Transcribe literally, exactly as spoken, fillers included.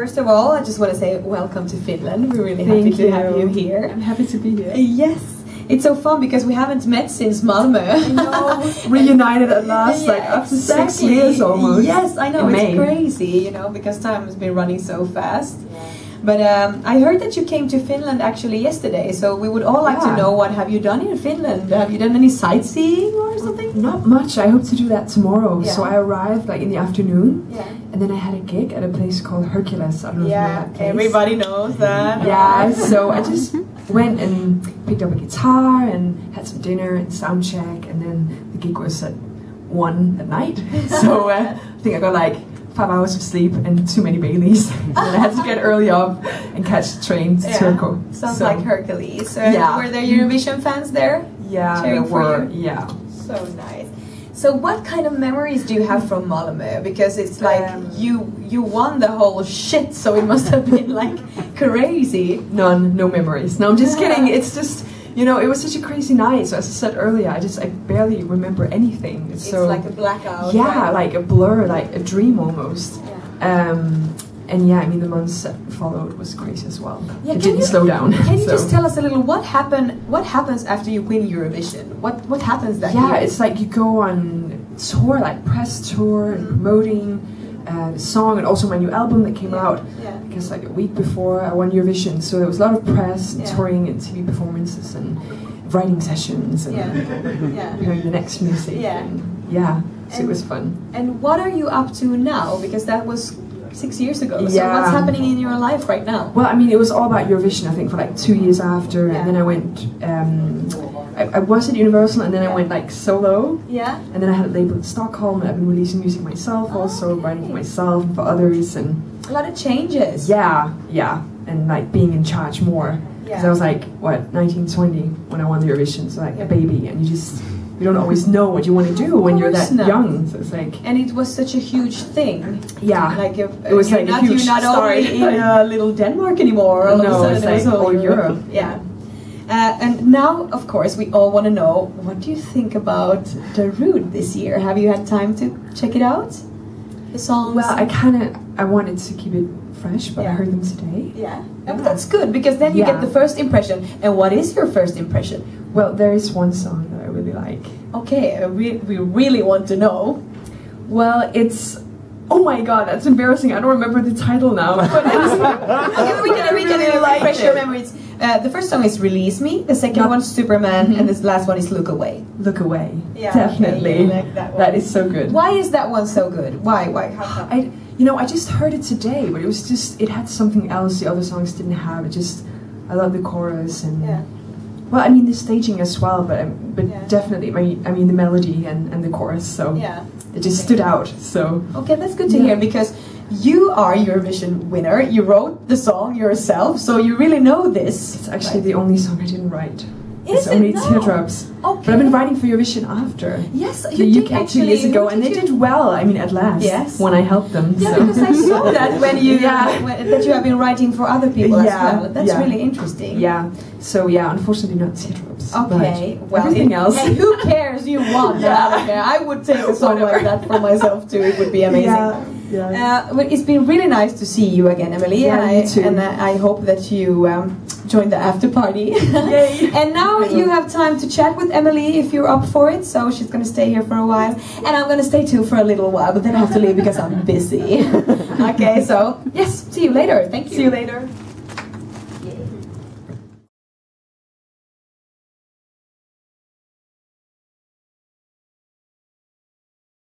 First of all, I just want to say welcome to Finland. We're really happy Thank to you. have you here. I'm happy to be here. Yes, it's so fun because we haven't met since Malmö. I know. Reunited at last, yeah, like after exactly. six years almost. Yes, I know. In it's May. Crazy, you know, because time has been running so fast. Yeah. But um, I heard that you came to Finland actually yesterday, so we would all like yeah. to know, what have you done in Finland? Have you done any sightseeing or something? Not much. I hope to do that tomorrow. Yeah. So I arrived like in the afternoon, yeah. and then I had a gig at a place called Hercules. I don't know yeah, if you know that place. Everybody knows that. Yeah, so I just went and picked up a guitar and had some dinner and sound check, and then the gig was at one at night. So uh, I think I got like five hours of sleep and too many Baileys, and I had to get early up and catch the train to yeah. Turku. Sounds so. like Hercules. So yeah. Were there Eurovision fans there? Yeah, there were. You? Yeah. So nice. So what kind of memories do you have from Malmö? Because it's like um, you you won the whole shit, so it must have been like crazy. None, no memories. No, I'm just yeah. kidding. It's just, you know, it was such a crazy night. So as I said earlier, I just I barely remember anything. It's, it's so, like a blackout. Yeah, right? Like a blur, like a dream almost. Yeah. Um, and yeah, I mean the months that followed was crazy as well. Yeah, it didn't you, slow down. Can so. you just tell us a little what happened? What happens after you win Eurovision? What what happens that yeah, year? Yeah, it's like you go on tour, like press tour, and mm-hmm. promoting. Uh, the song and also my new album that came yeah, out yeah. I guess like a week before I won Eurovision, so there was a lot of press and yeah. touring and T V performances and writing sessions and yeah. yeah. hearing the next music yeah, and yeah so and, it was fun. And what are you up to now, because that was six years ago, so yeah. what's happening in your life right now? Well, I mean it was all about Eurovision I think for like two years after yeah. and then I went um, I was at Universal and then yeah. I went like solo. Yeah. And then I had a label in Stockholm and I've been releasing music myself, oh, also okay. writing for myself and for others, and a lot of changes. Yeah, yeah. And like being in charge more. Because yeah. I was like, what, nineteen, twenty when I won the Eurovision, so like yeah. a baby, and you just you don't always know what you want to do when you're that not. young. So it's like, and it was such a huge thing. Yeah. Like if it was you're like not, a huge you're not story. only in uh, little Denmark anymore. All no, of a sudden, it's like it was all Europe. Europe. Yeah. Uh, and now, of course, we all want to know, what do you think about Darude this year? Have you had time to check it out? The songs? Well, I kind of, I wanted to keep it fresh, but yeah. I heard them today. Yeah, yeah. But that's good, because then you yeah. get the first impression. And what is your first impression? Well, there is one song that I really like. Okay, we, we really want to know. Well, it's... Oh my god, that's embarrassing. I don't remember the title now. But okay, we can, we can really like refresh your memories. Uh, the first song is Release Me, the second yep. one is Superman, mm-hmm. and this last one is Look Away. Look Away. Yeah, definitely. Okay, like that, that is so good. Why is that one so good? Why? Why? How come? I, you know, I just heard it today, but it was just, it had something else the other songs didn't have. It just, I love the chorus and... Yeah. Well, I mean the staging as well, but um, but yeah. definitely, my, I mean the melody and, and the chorus, so yeah. it just okay. stood out. So okay, that's good to yeah. hear, because you are Eurovision winner. You wrote the song yourself, so you really know this. It's actually right. the only song I didn't write. Is it's it only no? Teardrops. Okay. But I've been writing for Eurovision after. Yes, you the did U K actually. Two years ago, and they you? did well. I mean, at last. Yes. When I helped them. Yeah, so. because I saw that when you yeah. when, that you have been writing for other people yeah. as well. That's yeah. really interesting. Yeah. So yeah, unfortunately not Teardrops. Okay. Well, everything else. And who cares? You won. yeah. I don't care. I would take a song like that for myself too. It would be amazing. Yeah. Yeah. Uh, well, it's been really nice to see you again, Emily, yeah, and, I, too. and I hope that you um, join the after party. Yay. And now you have time to chat with Emily if you're up for it, so she's going to stay here for a while, and I'm going to stay too for a little while, but then I have to leave because I'm busy. Okay, so yes, see you later. Thank you. See you later. Yay.